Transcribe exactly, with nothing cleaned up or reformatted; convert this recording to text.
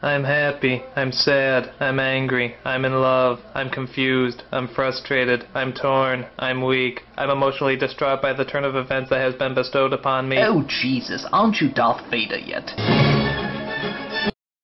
I'm happy, I'm sad, I'm angry, I'm in love, I'm confused, I'm frustrated, I'm torn, I'm weak, I'm emotionally distraught by the turn of events that has been bestowed upon me. Oh Jesus, aren't you Darth Vader yet?